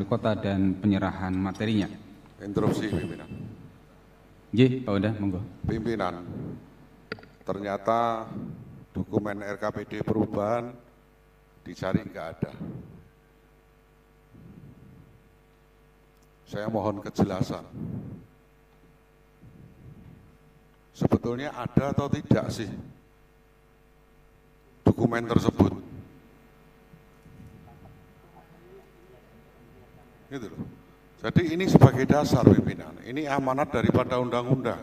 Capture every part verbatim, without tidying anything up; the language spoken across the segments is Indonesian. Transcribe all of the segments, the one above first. Wali Kota dan penyerahan materinya. Interupsi pimpinan. J, Pak Oda, monggo. Pimpinan, ternyata dokumen R K P D perubahan dicari nggak ada. Saya mohon kejelasan. Sebetulnya ada atau tidak sih dokumen tersebut? Gitu loh. Jadi ini sebagai dasar pimpinan, ini amanat daripada undang-undang.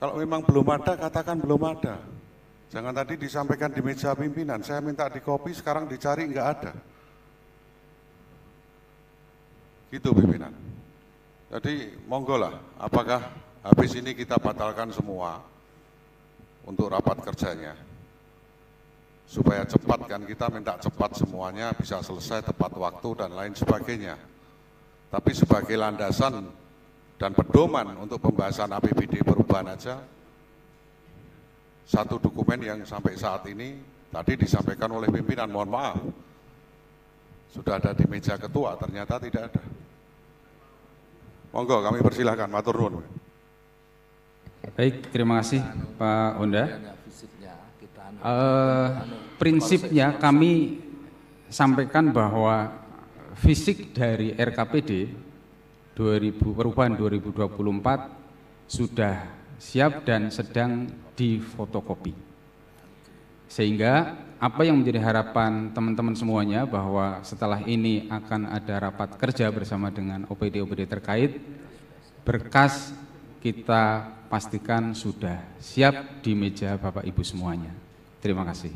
Kalau memang belum ada, katakan belum ada. Jangan tadi disampaikan di meja pimpinan, saya minta di copy, sekarang dicari nggak ada. Itu pimpinan. Jadi monggo lah, apakah habis ini kita batalkan semua untuk rapat kerjanya supaya cepat, kan kita minta cepat semuanya bisa selesai tepat waktu dan lain sebagainya. Tapi sebagai landasan dan pedoman untuk pembahasan A P B D perubahan aja satu dokumen yang sampai saat ini tadi disampaikan oleh pimpinan, mohon maaf sudah ada di meja ketua, ternyata tidak ada. Monggo, kami persilahkan, matur nuwun. Baik, terima kasih Pak Honda. Uh, prinsipnya kami sampaikan bahwa fisik dari R K P D perubahan dua ribu dua puluh empat sudah siap dan sedang difotokopi. Sehingga apa yang menjadi harapan teman-teman semuanya bahwa setelah ini akan ada rapat kerja bersama dengan O P D O P D terkait, berkas kita pastikan sudah siap di meja Bapak Ibu semuanya. Terima kasih.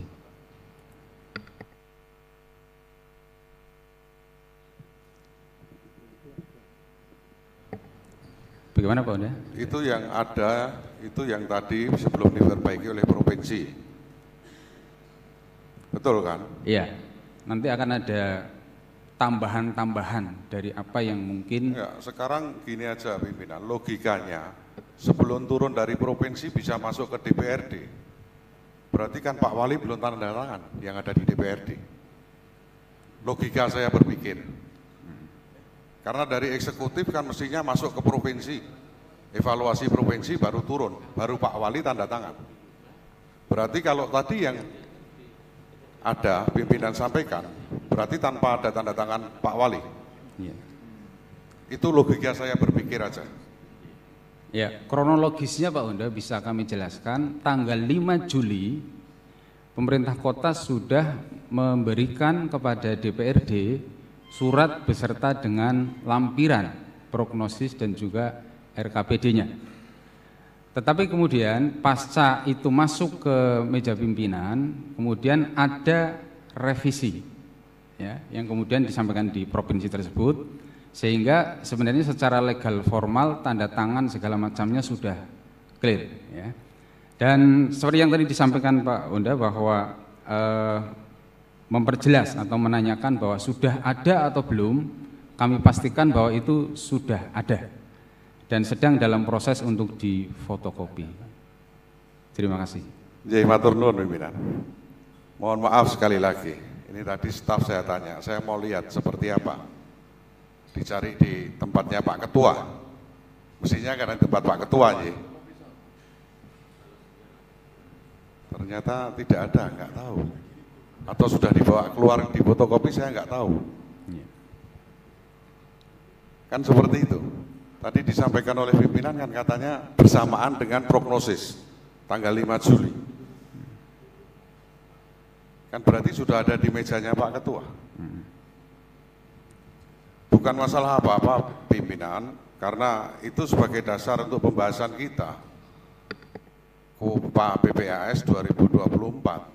Bagaimana Pak Honda? Itu yang ada, itu yang tadi sebelum diperbaiki oleh provinsi. Betul kan? Iya. Nanti akan ada tambahan-tambahan dari apa yang mungkin. Ya, sekarang gini aja pimpinan, logikanya sebelum turun dari provinsi bisa masuk ke D P R D. Berarti kan Pak Wali belum tanda tangan yang ada di D P R D. Logika saya berpikir. Karena dari eksekutif kan mestinya masuk ke provinsi. Evaluasi provinsi baru turun, baru Pak Wali tanda tangan. Berarti kalau tadi yang ada pimpinan sampaikan, berarti tanpa ada tanda tangan Pak Wali. Ya. Itu logika saya berpikir aja. Ya, kronologisnya Pak Honda bisa kami jelaskan. Tanggal lima Juli, pemerintah kota sudah memberikan kepada D P R D surat beserta dengan lampiran prognosis dan juga R K P D-nya. Tetapi kemudian pasca itu masuk ke meja pimpinan, kemudian ada revisi, ya, yang kemudian disampaikan di provinsi tersebut, sehingga sebenarnya secara legal formal tanda tangan segala macamnya sudah clear, ya. Dan seperti yang tadi disampaikan Pak Honda bahwa eh, memperjelas atau menanyakan bahwa sudah ada atau belum, kami pastikan bahwa itu sudah ada dan sedang dalam proses untuk difotokopi. Terima kasih. Jadi matur nuwun pimpinan. Mohon maaf sekali lagi. Ini tadi staf saya tanya, saya mau lihat seperti apa. Dicari di tempatnya Pak Ketua. Mestinya kan di tempat Pak Ketua aja. Ternyata tidak ada, nggak tahu. Atau sudah dibawa keluar di fotokopi, saya nggak tahu. Kan seperti itu. Tadi disampaikan oleh pimpinan kan katanya bersamaan dengan prognosis tanggal lima Juli. Kan berarti sudah ada di mejanya Pak Ketua. Bukan masalah apa-apa pimpinan, karena itu sebagai dasar untuk pembahasan kita. KUPA B P A S dua ribu dua puluh empat.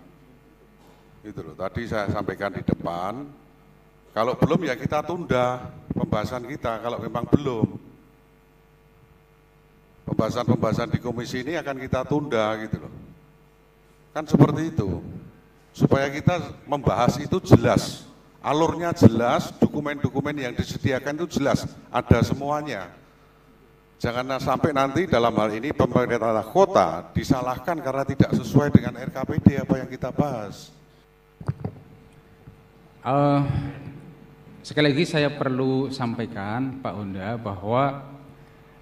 Itu loh, tadi saya sampaikan di depan, kalau belum ya kita tunda pembahasan kita, kalau memang belum. Pembahasan-pembahasan di komisi ini akan kita tunda gitu loh. Kan seperti itu. Supaya kita membahas itu jelas. Alurnya jelas, dokumen-dokumen yang disediakan itu jelas. Ada semuanya. Jangan sampai nanti dalam hal ini pemerintah kota disalahkan karena tidak sesuai dengan R K P D apa yang kita bahas. Uh, Sekali lagi saya perlu sampaikan Pak Honda bahwa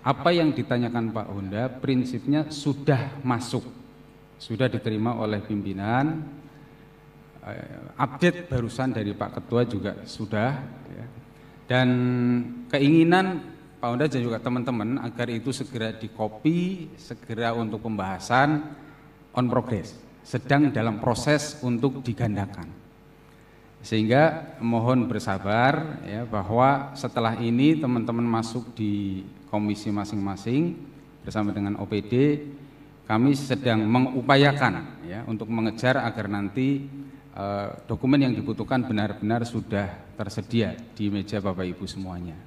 apa yang ditanyakan Pak Honda prinsipnya sudah masuk, sudah diterima oleh pimpinan. Update barusan dari Pak Ketua juga sudah, dan keinginan Pak Honda dan juga teman-teman agar itu segera dikopi, segera untuk pembahasan on progress, sedang dalam proses untuk digandakan. Sehingga mohon bersabar ya, bahwa setelah ini teman-teman masuk di komisi masing-masing bersama dengan O P D, kami sedang mengupayakan ya, untuk mengejar agar nanti eh, dokumen yang dibutuhkan benar-benar sudah tersedia di meja Bapak Ibu semuanya.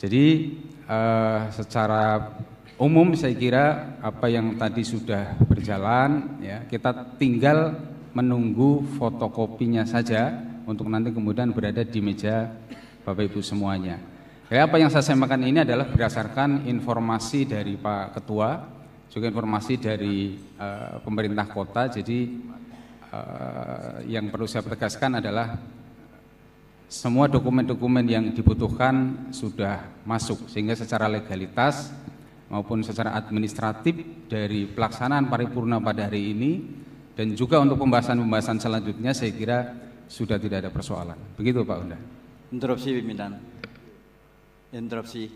Jadi eh, secara umum saya kira apa yang tadi sudah berjalan ya, kita tinggal menunggu fotokopinya saja untuk nanti kemudian berada di meja Bapak Ibu semuanya. Jadi apa yang saya sampaikan ini adalah berdasarkan informasi dari Pak Ketua, juga informasi dari uh, pemerintah kota. Jadi uh, yang perlu saya tegaskan adalah semua dokumen-dokumen yang dibutuhkan sudah masuk, sehingga secara legalitas maupun secara administratif dari pelaksanaan paripurna pada hari ini dan juga untuk pembahasan-pembahasan selanjutnya saya kira sudah tidak ada persoalan. Begitu Pak Honda. Interupsi pimpinan. Interupsi.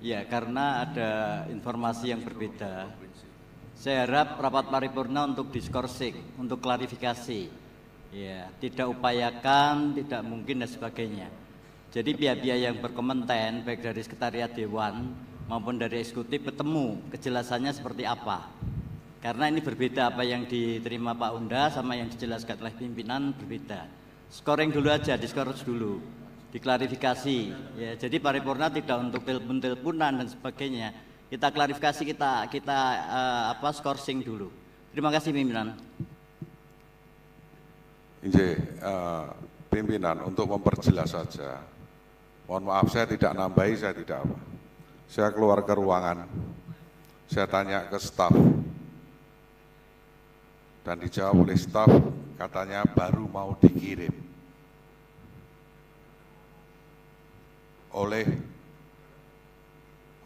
Ya, karena ada informasi yang berbeda. Saya harap rapat paripurna untuk diskorsing, untuk klarifikasi. Ya, tidak upayakan, tidak mungkin dan sebagainya. Jadi pihak-pihak yang berkompeten baik dari sekretariat dewan maupun dari eksekutif ketemu kejelasannya seperti apa. Karena ini berbeda, apa yang diterima Pak Honda sama yang dijelaskan oleh pimpinan berbeda. Scoring dulu aja, diskors dulu, diklarifikasi. Ya, jadi paripurna tidak untuk telepon-teleponan dan sebagainya. Kita klarifikasi, kita kita uh, apa scoring dulu. Terima kasih pimpinan. Inje, uh, pimpinan untuk memperjelas saja. Mohon maaf saya tidak nambahi, saya tidak apa. Saya keluar ke ruangan, saya tanya ke staf. Dan dijawab oleh staf, katanya baru mau dikirim oleh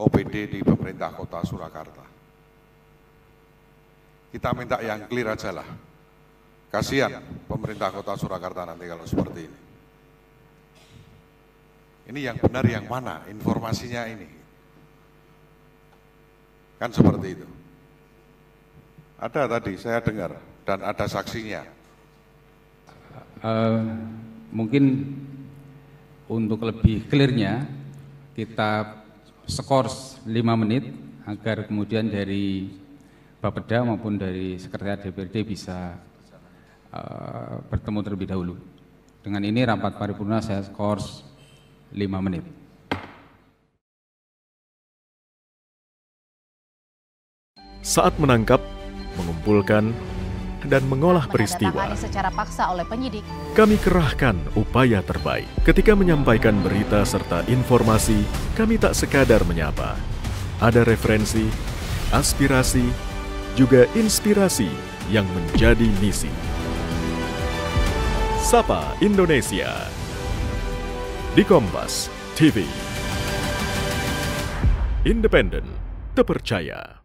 O P D di pemerintah kota Surakarta. Kita minta yang clear aja lah. Kasihan pemerintah kota Surakarta nanti kalau seperti ini. Ini yang benar yang mana informasinya ini. Kan seperti itu. Ada tadi, saya dengar, dan ada saksinya. Uh, mungkin untuk lebih clearnya, kita skors lima menit, agar kemudian dari Bappeda maupun dari Sekretariat D P R D bisa uh, bertemu terlebih dahulu. Dengan ini rapat paripurna saya skors lima menit. Saat menangkap, mengumpulkan, dan mengolah peristiwa secara paksa oleh penyidik, kami kerahkan upaya terbaik. Ketika menyampaikan berita serta informasi, kami tak sekadar menyapa. Ada referensi, aspirasi, juga inspirasi yang menjadi misi. Sapa Indonesia di Kompas T V. Independen, terpercaya.